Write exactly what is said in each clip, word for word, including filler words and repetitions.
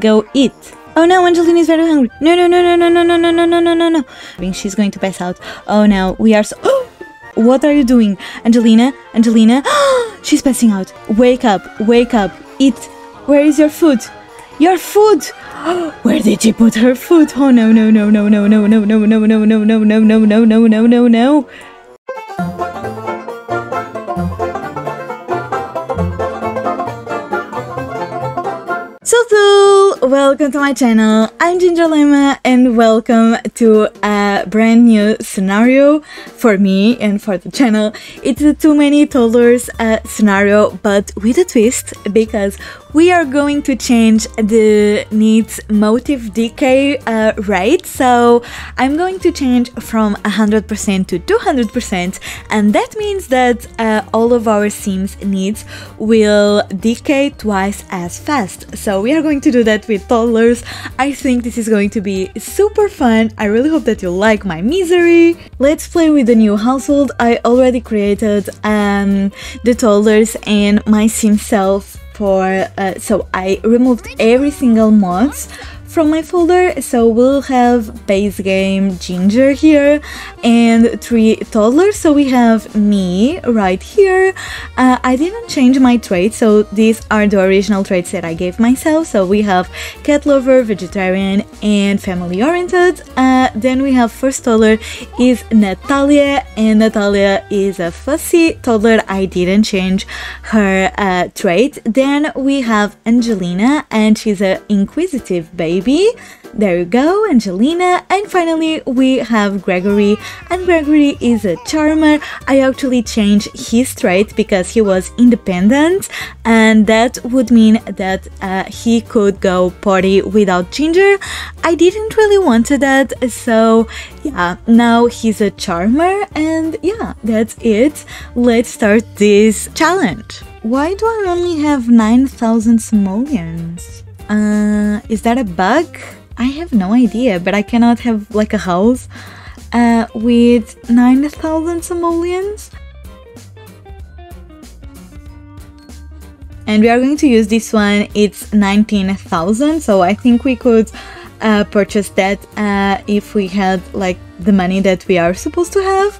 Go eat. Oh no, Angelina is very hungry. No, no, no, no, no, no, no, no, no, no, no, no, no. I think she's going to pass out. Oh no, we are so... What are you doing? Angelina, Angelina. She's passing out. Wake up, wake up, eat. Where is your food? Your food! Where did she put her food? Oh no, no, no, no, no, no, no, no, no, no, no, no, no, no, no, no, no, no, no. Welcome to my channel, I'm Ginger Llama and welcome to a brand new scenario for me and for the channel. It's a too many toddlers uh, scenario, but with a twist, because we are going to change the needs motive decay uh, rate. So I'm going to change from one hundred percent to two hundred percent, and that means that uh, all of our sims needs will decay twice as fast. So we are going to do that with with toddlers. I think this is going to be super fun. I really hope that you like my misery. Let's play with the new household. I already created um, the toddlers and my sim self for uh, so I removed every single mods from my folder, so we'll have base game Ginger here and three toddlers. So we have me right here. uh, I didn't change my traits, so these are the original traits that I gave myself. So we have cat lover, vegetarian and family oriented. Uh, then we have first toddler is Natalia, and Natalia is a fussy toddler. I didn't change her uh, trait. Then we have Angelina, and she's an inquisitive baby. There you go, Angelina. And finally we have Gregory, and Gregory is a charmer. I actually changed his trait because he was independent, and that would mean that uh, he could go party without Ginger. I didn't really want that, so yeah, now he's a charmer. And yeah, that's it. Let's start this challenge. Why do I only have nine thousand simoleons? Uh, is that a bug? I have no idea, but I cannot have like a house uh, with nine thousand simoleons. And we are going to use this one. It's nineteen thousand, so I think we could uh, purchase that uh, if we had like the money that we are supposed to have.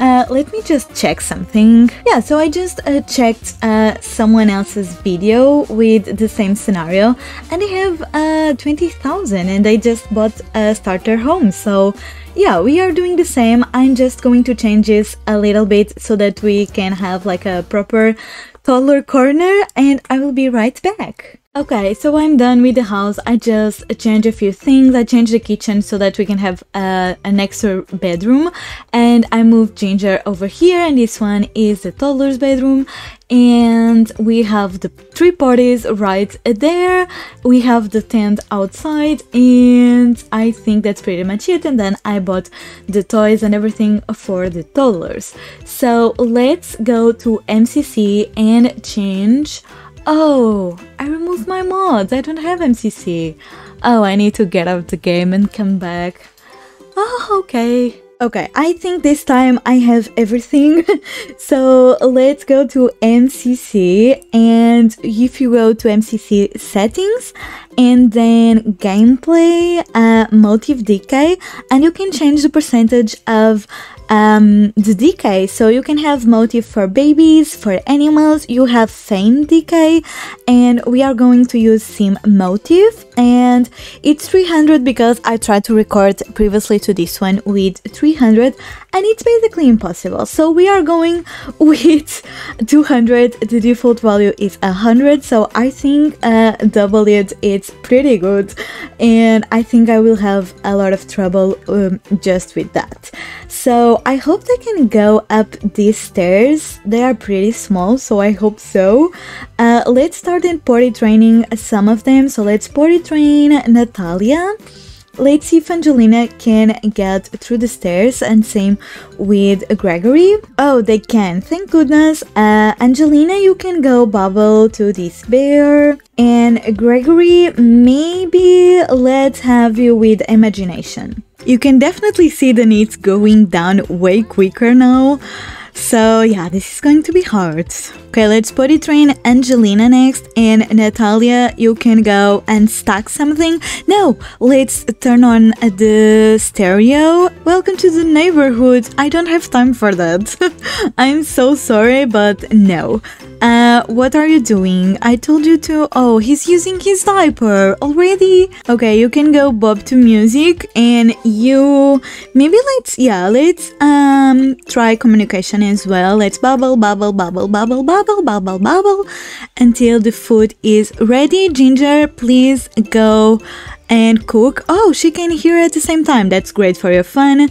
Uh, let me just check something. Yeah, so I just uh, checked uh, someone else's video with the same scenario, and they have uh, twenty thousand, and they just bought a starter home. So yeah, we are doing the same. I'm just going to change this a little bit so that we can have like a proper toddler corner, and I will be right back. Okay, so I'm done with the house. I just changed a few things. I changed the kitchen so that we can have uh, an extra bedroom, and I moved Ginger over here, and this one is the toddler's bedroom. And we have the three parties right there. We have the tent outside, and I think that's pretty much it. And then I bought the toys and everything for the toddlers. So let's go to M C C and change. Oh, I removed my mods. I don't have M C C. Oh, I need to get out of the game and come back. Oh, okay. Okay, I think this time I have everything. So let's go to M C C, and if you go to M C C settings and then gameplay, uh, motive decay, and you can change the percentage of um, the decay. So you can have motive for babies, for animals, you have fame decay, and we are going to use sim motive, and it's three hundred because I tried to record previously to this one with three hundred and it's basically impossible. So we are going with two hundred, the default value is one hundred, so I think uh, double it, it's pretty good, and I think I will have a lot of trouble um, just with that. So I hope they can go up these stairs. They are pretty small, so I hope so. Uh, let's start in potty training some of them. So let's potty train Natalia. Let's see if Angelina can get through the stairs, and same with Gregory. Oh, they can, thank goodness. uh, Angelina, you can go bubble to this bear, and Gregory, maybe let's have you with imagination. You can definitely see the needs going down way quicker now. So yeah, this is going to be hard. Okay, let's potty train Angelina next, and Natalia, you can go and stack something. No, let's turn on the stereo. Welcome to the neighborhood. I don't have time for that. I'm so sorry, but no. Uh, what are you doing? I told you to... Oh, he's using his diaper already. Okay, you can go bob to music, and you... Maybe let's... Yeah, let's um try communication as well. Let's bubble, bubble, bubble, bubble, bubble, bubble, bubble until the food is ready. Ginger, please go and cook. Oh, she can hear at the same time. That's great for your fun.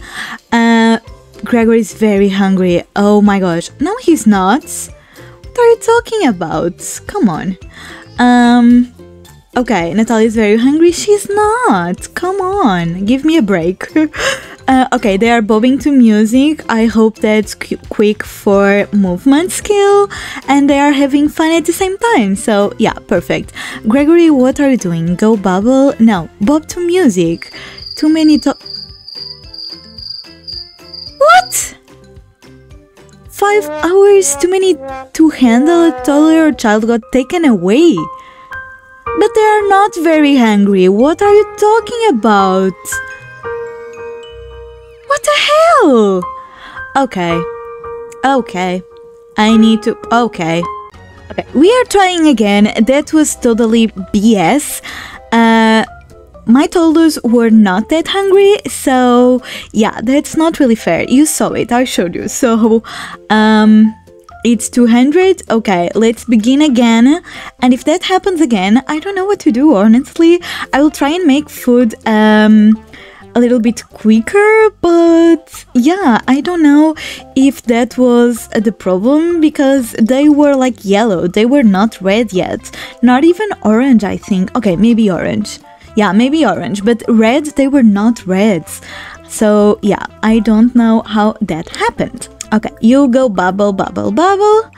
Uh, Gregory's very hungry. Oh my gosh. No, he's not. What are you talking about? Come on. Um, okay, Natalia's very hungry. She's not. Come on. Give me a break. uh, okay, they are bobbing to music. I hope that's qu quick for movement skill. And they are having fun at the same time. So, yeah, perfect. Gregory, what are you doing? Go bubble? No, bob to music. Too many to... What? Five hours too many to handle a toddler or child got taken away. But they are not very hungry. What are you talking about? What the hell? Okay. Okay. I need to... Okay. Okay. We are trying again. That was totally B S. Uh... My toddlers were not that hungry, so yeah, that's not really fair. You saw it, I showed you. So, um, it's two hundred. Okay, let's begin again. And if that happens again, I don't know what to do, honestly. I will try and make food um, a little bit quicker, but yeah, I don't know if that was the problem, because they were like yellow. They were not red yet. Not even orange, I think. Okay, maybe orange. Yeah, maybe orange, but red, they were not reds. So, yeah, I don't know how that happened. Okay, you go bubble, bubble, bubble.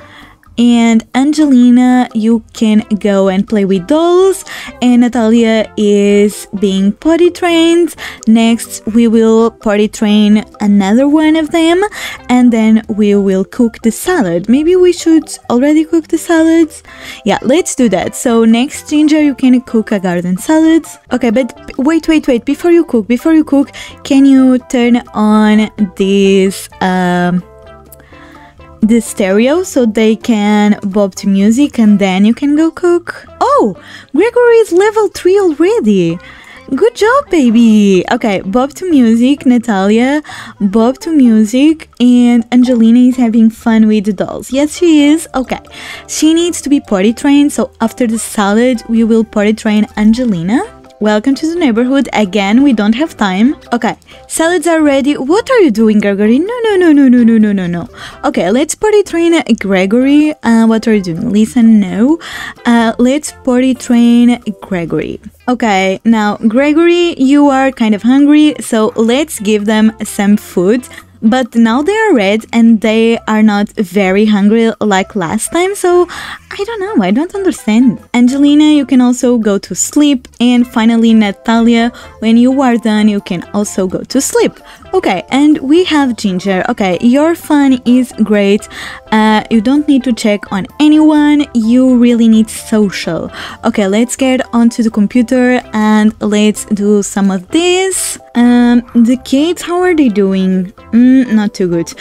And Angelina, you can go and play with dolls. And Natalia is being potty trained. Next, we will potty train another one of them. And then we will cook the salad. Maybe we should already cook the salads. Yeah, let's do that. So next, Ginger, you can cook a garden salad. Okay, but wait, wait, wait. Before you cook, before you cook, can you turn on this... Um, the stereo so they can bob to music, and then you can go cook. Oh, Gregory is level three already. Good job, baby. Okay, bob to music, Natalia, bob to music, and Angelina is having fun with the dolls. Yes, she is. Okay, she needs to be potty trained, so after the salad we will potty train Angelina. Welcome to the neighborhood. Again, we don't have time. Okay, salads are ready. What are you doing, Gregory? No, no, no, no, no, no, no, no, no. Okay, let's potty train Gregory. Uh, what are you doing? Listen, no. Uh, let's potty train Gregory. Okay, now, Gregory, you are kind of hungry, so let's give them some food. But now they are red and they are not very hungry like last time, so I don't know, I don't understand. Angelina, you can also go to sleep. And finally, Natalia, when you are done, you can also go to sleep. Okay, and we have Ginger. Okay, your fun is great. Uh, you don't need to check on anyone. You really need social. Okay, let's get onto the computer and let's do some of this. Um, the kids, how are they doing? Mm, not too good.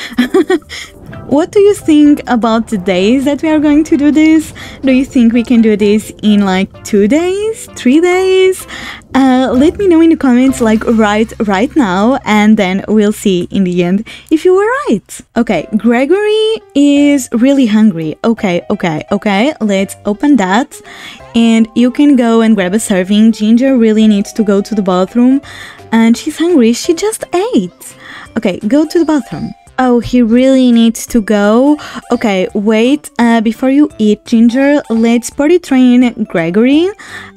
What do you think about the days that we are going to do this? Do you think we can do this in like two days, three days? Uh, let me know in the comments, like right right now, and then we'll see in the end if you were right. Okay, Gregory is really hungry. Okay, okay, okay, let's open that. And you can go and grab a serving. Ginger really needs to go to the bathroom. And she's hungry, she just ate. Okay, go to the bathroom. Oh, he really needs to go. Okay, wait, uh, before you eat, Ginger, let's potty train Gregory.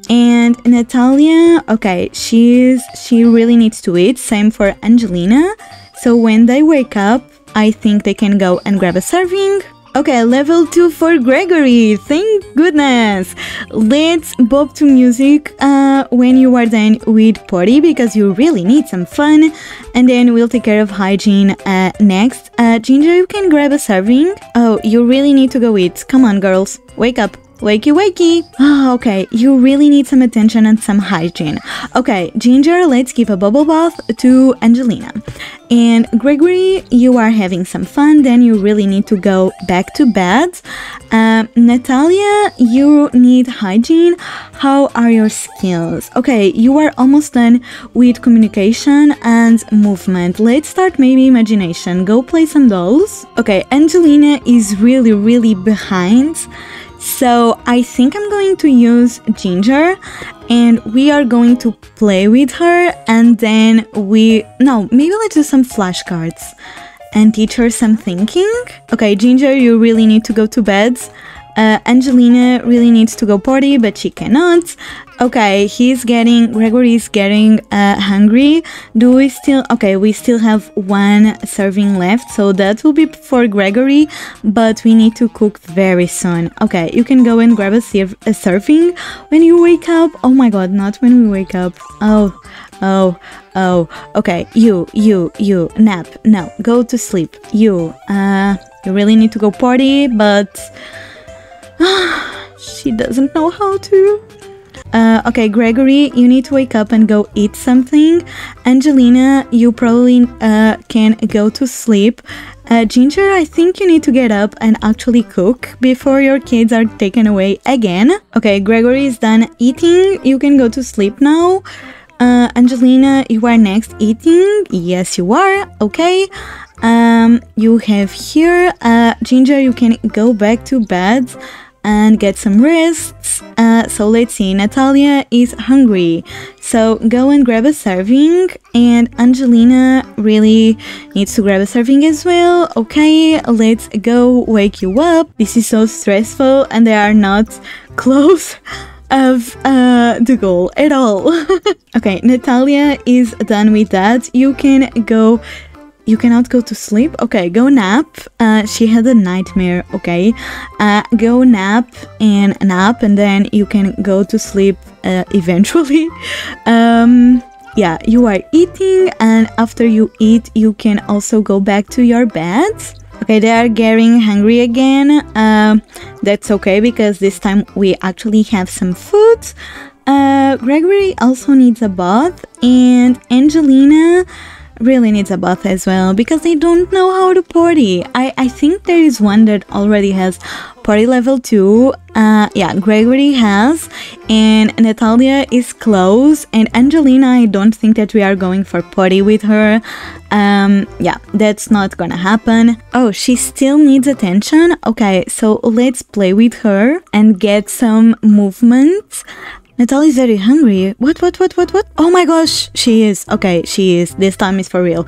And Natalia, okay, she's she really needs to eat. Same for Angelina. So when they wake up, I think they can go and grab a serving. Okay, level two for Gregory. Thank goodness. Let's bop to music uh, when you are done with potty, because you really need some fun. And then we'll take care of hygiene uh, next. Uh, Ginger, you can grab a serving. Oh, you really need to go eat. Come on, girls. Wake up. Wakey, wakey. Oh, okay, you really need some attention and some hygiene. Okay, Ginger, let's give a bubble bath to Angelina. And Gregory, you are having some fun, then you really need to go back to bed. Um, Natalia, you need hygiene. How are your skills? Okay, you are almost done with communication and movement. Let's start maybe imagination. Go play some dolls. Okay, Angelina is really, really behind. So I think I'm going to use Ginger and we are going to play with her, and then we... No, maybe let's do some flashcards and teach her some thinking. Okay, Ginger, you really need to go to bed. Uh, Angelina really needs to go potty, but she cannot. Okay, he's getting... Gregory is getting uh, hungry. Do we still... Okay, we still have one serving left, so that will be for Gregory, but we need to cook very soon. Okay, you can go and grab a, serv a serving when you wake up. Oh my god, not when we wake up. Oh, oh, oh. Okay, you, you, you. Nap. No, go to sleep. You. Uh, you really need to go potty, but... she doesn't know how to. Uh, okay, Gregory, you need to wake up and go eat something. Angelina, you probably uh, can go to sleep. Uh, Ginger, I think you need to get up and actually cook before your kids are taken away again. Okay, Gregory is done eating. You can go to sleep now. Uh, Angelina, you are next eating. Yes, you are. Okay. Um, you have here. Uh, Ginger, you can go back to bed and get some rest. Uh, so let's see, Natalia is hungry, so go and grab a serving, and Angelina really needs to grab a serving as well. Okay, let's go wake you up. This is so stressful and they are not close of uh, the goal at all. Okay, Natalia is done with that. You can go... You cannot go to sleep? Okay, go nap. Uh, she had a nightmare, okay? Uh, go nap and nap, and then you can go to sleep uh, eventually. Um, yeah, you are eating, and after you eat, you can also go back to your bed. Okay, they are getting hungry again. Uh, that's okay, because this time we actually have some food. Uh, Gregory also needs a bath, and Angelina... really needs a bath as well, because they don't know how to potty. I, I think there is one that already has potty level two. Uh, yeah, Gregory has, and Natalia is close, and Angelina, I don't think that we are going for potty with her. Um, yeah, that's not gonna happen. Oh, she still needs attention. Okay, so let's play with her and get some movement. Natalia is very hungry. What, what, what, what, what? Oh my gosh, she is. Okay, she is. This time is for real.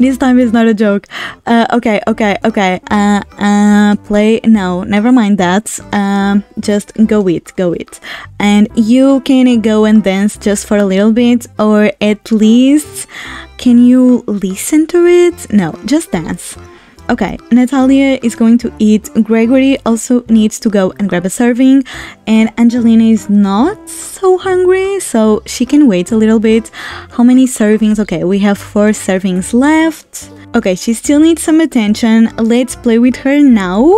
This time is not a joke. Uh, okay, okay, okay. Uh, uh, play. No, never mind that. Um, just go eat, go eat. And you can go and dance just for a little bit, or at least, can you listen to it? No, just dance. Okay, Natalia is going to eat. Gregory also needs to go and grab a serving. And Angelina is not so hungry, so she can wait a little bit. How many servings? Okay, we have four servings left. Okay, she still needs some attention. Let's play with her now.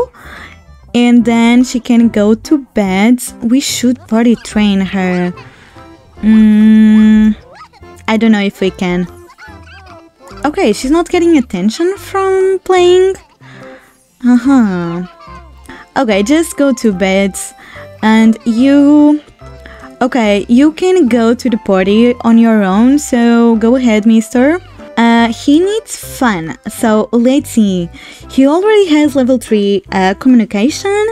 And then she can go to bed. We should potty train her. Mm, I don't know if we can. Okay, she's not getting attention from playing. Uh-huh. Okay, just go to bed. And you... Okay, you can go to the party on your own. So, go ahead, mister. Uh, he needs fun. So, let's see. He already has level three uh, communication.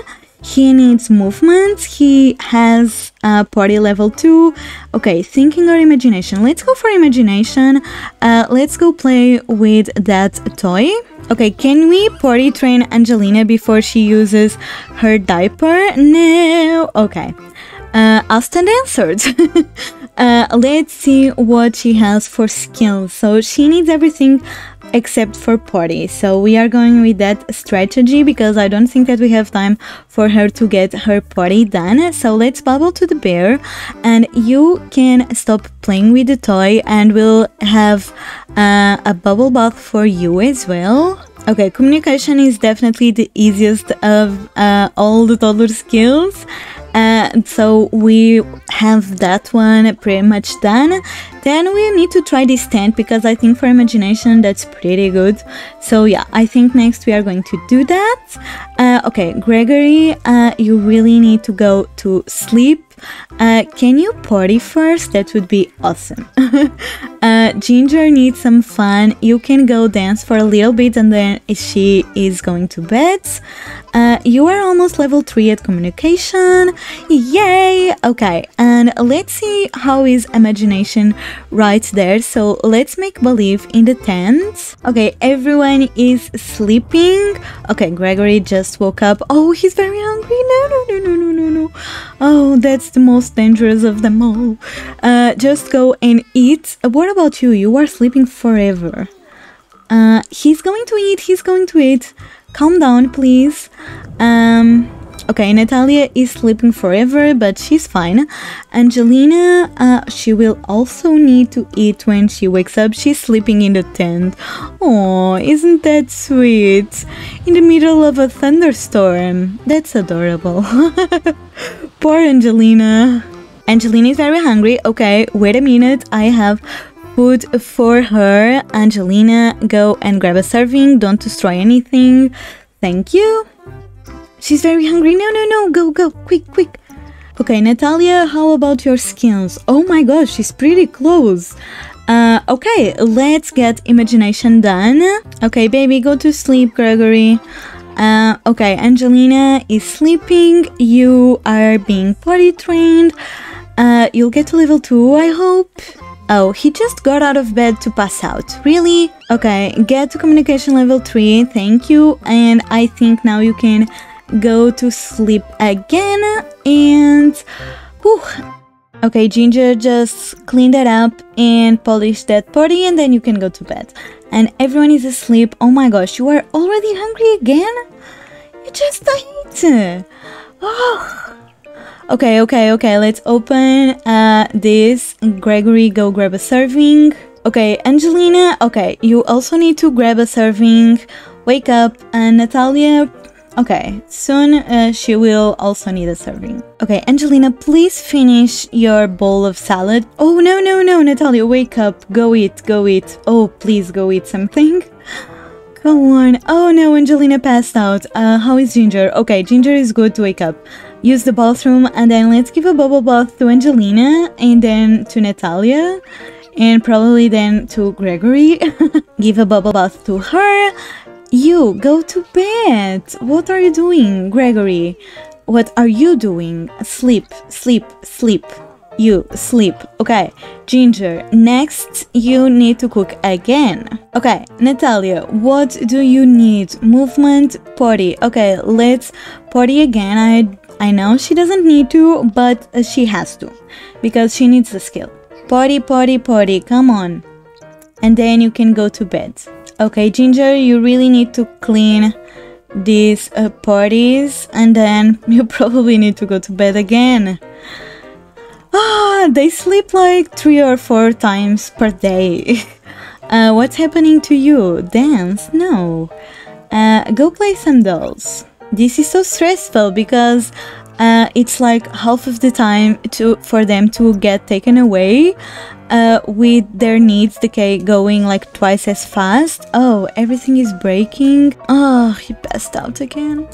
He needs movement. He has uh, potty level two. Okay, thinking or imagination. Let's go for imagination. Uh, let's go play with that toy. Okay, can we potty train Angelina before she uses her diaper? No. Okay. Uh, Austin answered. Uh, let's see what she has for skills. So she needs everything except for party, so we are going with that strategy because I don't think that we have time for her to get her party done. So let's bubble to the bear, and you can stop playing with the toy and we'll have uh, a bubble bath for you as well. Okay, communication is definitely the easiest of uh, all the toddler skills. Uh, so we have that one pretty much done. Then we need to try this tent because I think for imagination that's pretty good. So yeah, I think next we are going to do that. Uh, okay, Gregory, uh, you really need to go to sleep. Uh, can you party first? That would be awesome. uh, Ginger needs some fun. You can go dance for a little bit and then she is going to bed. Uh, you are almost level three at communication. Yay! Okay, and let's see how is imagination right there. So let's make believe in the tent. Okay, everyone is sleeping. Okay, Gregory just woke up. Oh, he's very hungry. No, no, no, no, no, no, no. Oh, that's the most dangerous of them all. Uh, just go and eat. What about you? You are sleeping forever. Uh, he's going to eat. He's going to eat. Calm down, please. Um, okay, Natalia is sleeping forever, but she's fine. Angelina, uh, she will also need to eat when she wakes up. She's sleeping in the tent. Oh, isn't that sweet? In the middle of a thunderstorm. That's adorable. Poor Angelina. Angelina is very hungry. Okay, wait a minute. I have food for her. Angelina, go and grab a serving. Don't destroy anything. Thank you. She's very hungry. No, no, no. Go, go. Quick, quick. Okay, Natalia, how about your skills? Oh my gosh, she's pretty close. Uh, okay, let's get imagination done. Okay, baby, go to sleep, Gregory. Uh, okay, Angelina is sleeping. You are being potty trained. Uh, you'll get to level two, I hope. Oh, he just got out of bed to pass out. Really? Okay, get to communication level three. Thank you. And I think now you can go to sleep again. And... whew. Okay, Ginger, just clean that up and polish that potty, and then you can go to bed. And everyone is asleep. Oh my gosh, you are already hungry again? You just ate. Oh... Okay, okay, okay, let's open uh, this. Gregory, go grab a serving. Okay, Angelina, okay, you also need to grab a serving. Wake up. And Natalia, okay, soon uh, she will also need a serving. Okay, Angelina, please finish your bowl of salad. Oh, no, no, no, Natalia, wake up. Go eat, go eat. Oh, please go eat something. Come on. Oh, no, Angelina passed out. Uh, how is Ginger? Okay, Ginger is good to wake up. Use the bathroom, and then let's give a bubble bath to Angelina, and then to Natalia, and probably then to Gregory. Give a bubble bath to her. You, go to bed. What are you doing, Gregory? What are you doing? Sleep, sleep, sleep. You, sleep. Okay, Ginger, next you need to cook again. Okay, Natalia, what do you need? Movement, potty. Okay, let's potty again. I I know she doesn't need to, but she has to, because she needs the skill. Potty, potty, potty, come on. And then you can go to bed. Okay, Ginger, you really need to clean these uh, potties, and then you probably need to go to bed again. Ah, they sleep like three or four times per day. uh, what's happening to you? Dance? No. Uh, go play some dolls. This is so stressful because uh, it's like half of the time to for them to get taken away uh, with their needs decay going like twice as fast. Oh, everything is breaking. Oh, he passed out again.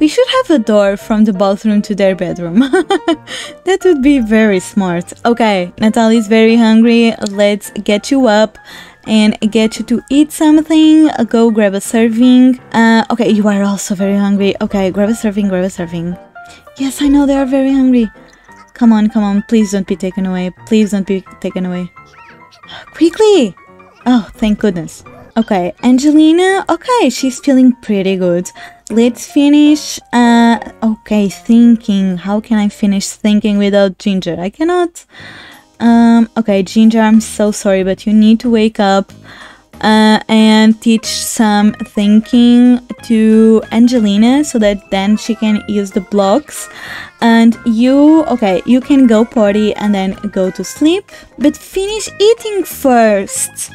We should have a door from the bathroom to their bedroom. That would be very smart. Okay, Natalia is very hungry. Let's get you up and get you to eat something. Go grab a serving. Uh, okay, you are also very hungry. Okay, grab a serving, grab a serving. Yes, I know they are very hungry. Come on, come on, please don't be taken away. Please don't be taken away. Quickly! Oh, thank goodness. Okay, Angelina, okay, she's feeling pretty good. Let's finish, uh, okay, thinking. How can I finish thinking without Ginger? I cannot. Um, okay, Ginger, I'm so sorry, but you need to wake up uh, and teach some thinking to Angelina so that then she can use the blocks. And you, okay, you can go party and then go to sleep, but finish eating first.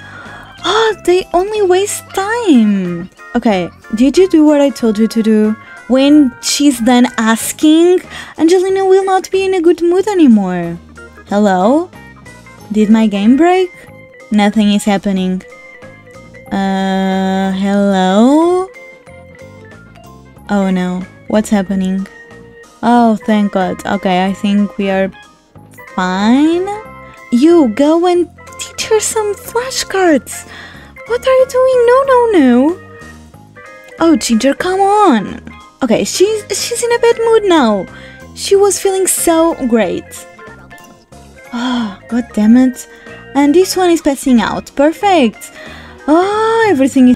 Oh, they only waste time. Okay, did you do what I told you to do? When she's done asking, Angelina will not be in a good mood anymore. Hello? Did my game break? Nothing is happening. Uh, hello? Oh no, what's happening? Oh, thank God. Okay, I think we are fine. You, go and teach her some flashcards. What are you doing? No, no, no. Oh, Ginger, come on. Okay, she's, she's in a bad mood now. She was feeling so great. Oh, God damn it. And this one is passing out. Perfect. Oh, everything is...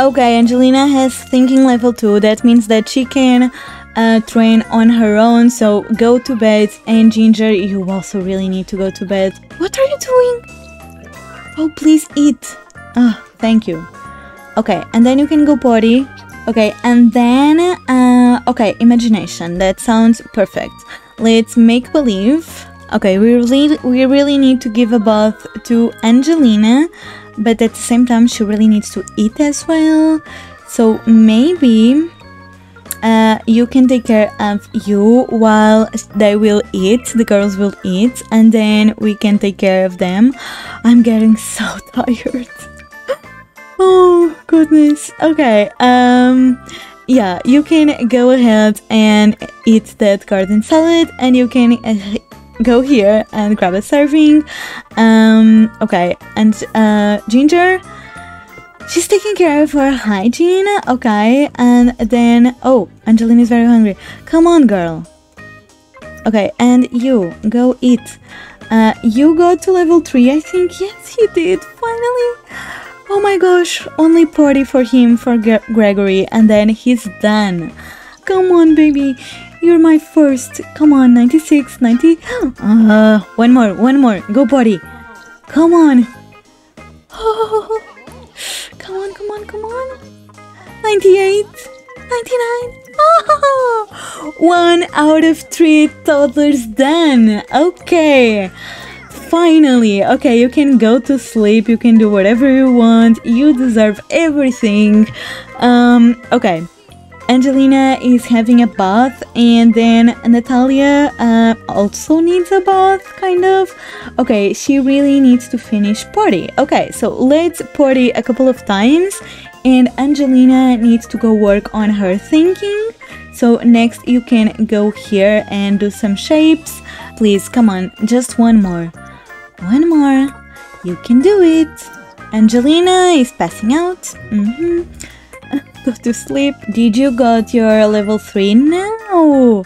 Okay, Angelina has thinking level two. That means that she can uh, train on her own. So go to bed. And Ginger, you also really need to go to bed. What are you doing? Oh, please eat. Oh, thank you. Okay, and then you can go potty. Okay, and then, uh, okay, imagination, that sounds perfect. Let's make believe. Okay, we really, we really need to give a bath to Angelina, but at the same time, she really needs to eat as well. So maybe uh, you can take care of you while they will eat, the girls will eat, and then we can take care of them. I'm getting so tired. Oh, goodness. Okay, um, yeah, you can go ahead and eat that garden salad, and you can uh, go here and grab a serving. Um, okay, and uh, Ginger, she's taking care of her hygiene, okay, and then, oh, Angelina is very hungry. Come on, girl. Okay, and you, go eat. Uh, you got to level three, I think. Yes, you did, finally. Oh my gosh, only party for him, for Gregory, and then he's done. Come on, baby, you're my first. Come on, ninety-six, ninety. Uh, one more, one more, go party. Come on. Oh, come on, come on, come on. ninety-eight, ninety-nine. Oh, one out of three toddlers done. Okay. Finally, okay, you can go to sleep, you can do whatever you want, you deserve everything. Um, okay, Angelina is having a bath, and then Natalia uh, also needs a bath, kind of. Okay, she really needs to finish party. Okay, so let's party a couple of times, and Angelina needs to go work on her thinking. So next you can go here and do some shapes. Please, come on, just one more. One more. You can do it. Angelina is passing out. Mm-hmm. Go to sleep. Did you got your level three now?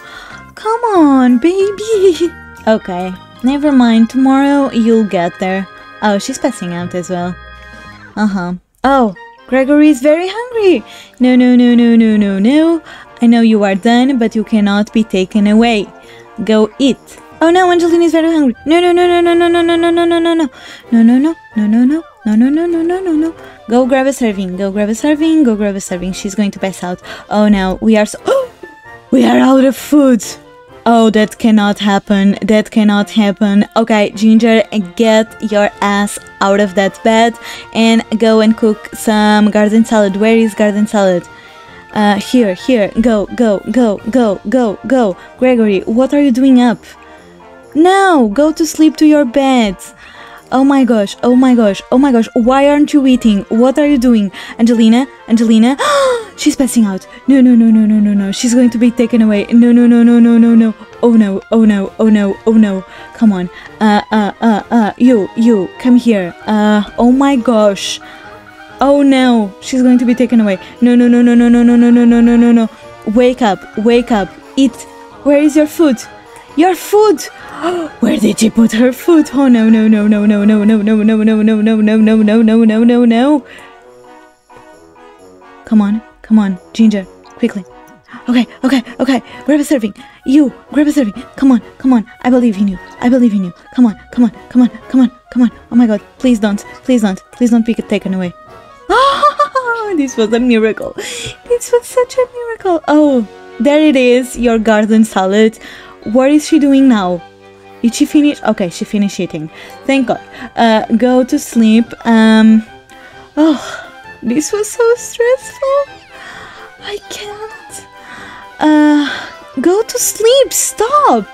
Come on, baby. Okay. Never mind. Tomorrow you'll get there. Oh, she's passing out as well. Uh-huh. Oh, Gregory is very hungry. No, no, no, no, no, no, no. I know you are done, but you cannot be taken away. Go eat. Oh no, Angelina is very hungry. No no no no no no no no no no no no no no no no no no no no no no no no no. Go grab a serving. Go grab a serving. Go grab a serving. She's going to pass out. Oh no, we are so we are out of food. Oh, that cannot happen. That cannot happen. Okay, Ginger, get your ass out of that bed and go and cook some garden salad. Where is garden salad? Uh, here, here. Go, go, go, go, go, go. Gregory, what are you doing up? No, go to sleep to your bed. Oh my gosh, oh my gosh, oh my gosh. Why aren't you eating? What are you doing? Angelina, Angelina. She's passing out. No, no, no, no, no, no, no. She's going to be taken away. No, no, no, no, no, no, no. Oh no, oh no, oh no, oh no. Come on. Uh, uh, uh, uh. You, you, come here. Uh, oh my gosh. Oh no, she's going to be taken away. No, no, no, no, no, no, no, no, no, no, no, no, no. Wake up, wake up, eat. Where is your food? Your food! Where did she put her food? Oh no no no no no no no no no no no no no no no no no no no. Come on, come on, Ginger, quickly. Okay, okay, okay. Grab a serving. You, grab a serving. Come on, come on. I believe in you. I believe in you. Come on, come on, come on, come on, come on. Oh my god, please don't. Please don't. Please don't be taken away. Oh, this was a miracle. This was such a miracle. Oh, there it is. Your garden salad. What is she doing now? Did she finish? Okay, she finished eating. Thank god. Uh, go to sleep. Um, oh, this was so stressful. I can't. Uh, go to sleep, stop!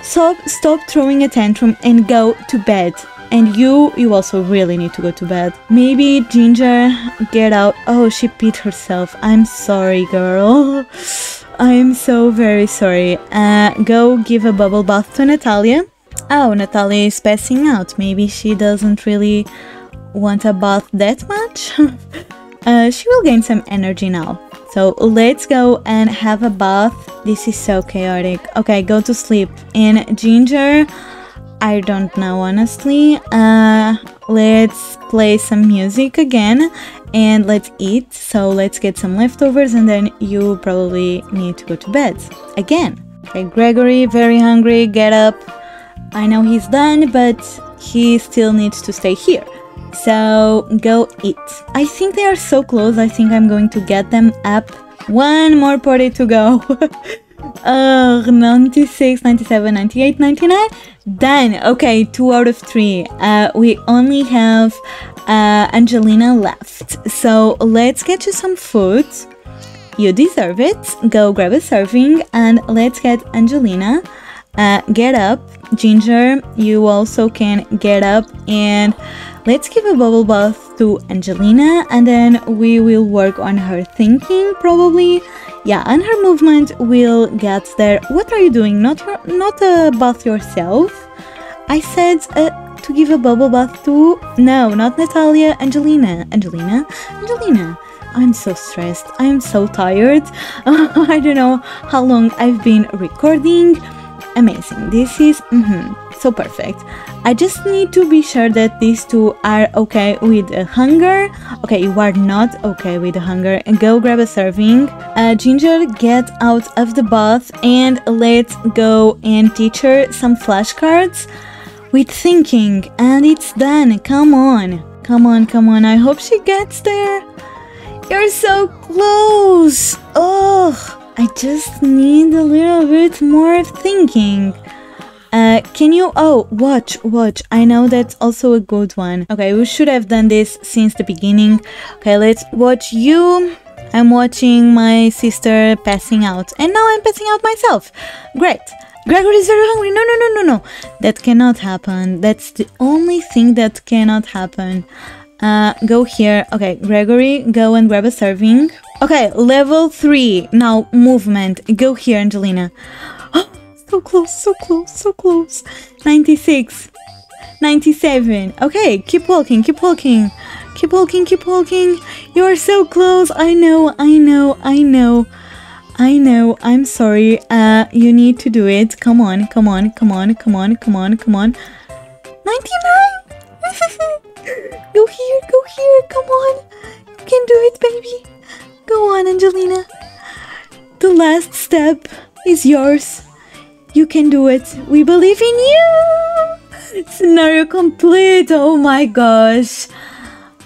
Stop, stop throwing a tantrum and go to bed. And you, you also really need to go to bed. Maybe Ginger, get out. Oh, she beat herself. I'm sorry, girl. I'm so very sorry. Uh, go give a bubble bath to Natalia. Oh, Natalia is passing out. Maybe she doesn't really want a bath that much. uh, she will gain some energy now. So let's go and have a bath. This is so chaotic. Okay, go to sleep. And Ginger, I don't know honestly. Uh, let's play some music again and let's eat. So let's get some leftovers and then you probably need to go to bed again. Okay, Gregory, very hungry, get up. I know he's done, but he still needs to stay here. So go eat. I think they are so close. I think I'm going to get them up. One more party to go. uh, ninety-six, ninety-seven, ninety-eight, ninety-nine. Done. Okay, two out of three. Uh, we only have uh, Angelina left. So let's get you some food. You deserve it. Go grab a serving and let's get Angelina. Uh, get up. Ginger, you also can get up and let's give a bubble bath to Angelina and then we will work on her thinking probably. Yeah, and her movement will get there. What are you doing? Not her, not a bath yourself. I said uh, to give a bubble bath to... No, not Natalia, Angelina. Angelina, Angelina. I'm so stressed. I'm so tired. I don't know how long I've been recording. Amazing. This is... Mm-hmm. So perfect. I just need to be sure that these two are okay with the hunger. Okay, you are not okay with the hunger. And go grab a serving. Uh, Ginger, get out of the bath and let's go and teach her some flashcards with thinking. And it's done. Come on. Come on, come on. I hope she gets there. You're so close. Oh, I just need a little bit more of thinking. Uh, can you... Oh, watch, watch. I know that's also a good one. Okay, we should have done this since the beginning. Okay, let's watch you. I'm watching my sister passing out. And now I'm passing out myself. Great. Gregory is very hungry. No, no, no, no, no. That cannot happen. That's the only thing that cannot happen. Uh, go here. Okay, Gregory, go and grab a serving. Okay, level three. Now, movement. Go here, Angelina. So close, so close, so close. ninety-six, ninety-seven. Okay, keep walking, keep walking. Keep walking, keep walking. You are so close. I know, I know, I know. I know, I'm sorry. Uh, you need to do it. Come on, come on, come on, come on, come on, come on. ninety-nine! Go here, go here, come on. You can do it, baby. Go on, Angelina. The last step is yours. You can do it. We believe in you. Scenario complete. Oh my gosh.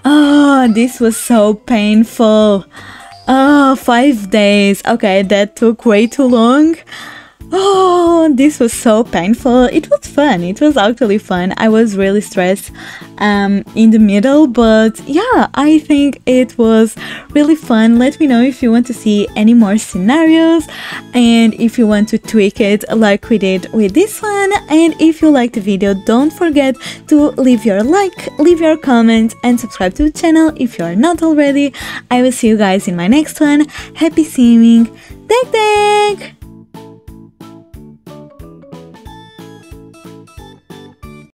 Oh, this was so painful. Oh, five days. Okay, that took way too long. Oh, this was so painful. It was fun. It was actually fun. I was really stressed um, in the middle, but yeah, I think it was really fun. Let me know if you want to see any more scenarios and if you want to tweak it like we did with this one. And if you liked the video, don't forget to leave your like, leave your comment and subscribe to the channel if you are not already. I will see you guys in my next one. Happy seeing. Tag tag!